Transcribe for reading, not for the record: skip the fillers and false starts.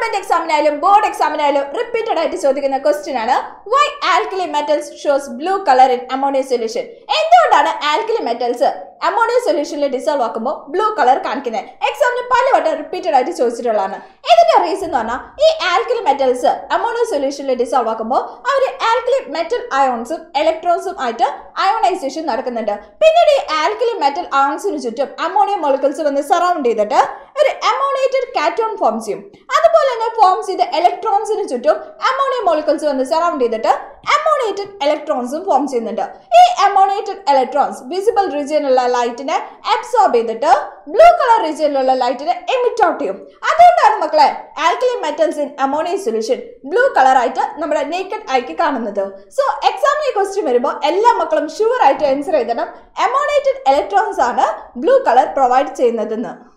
Government exam and board exam repeated the question. Why alkali metals shows blue color in ammonia solution? Why alkali metals ammonia solution dissolve blue color? Exam repeated the reason this alkali metals ammonia solution dissolve alkali metal ions electrons ionization. Alkali metal ions ammonia molecules surround ammonated cation forms. That forms the electrons in ammonia molecules surround ammonated electrons forms. These ammonated electrons visible region light absorb blue color region light emit out. That's why alkali metals in ammonia solution blue color nammude naked eye kaanunadu. So exam question varumbol ella makkalum sure answer ammonated electrons blue color provide.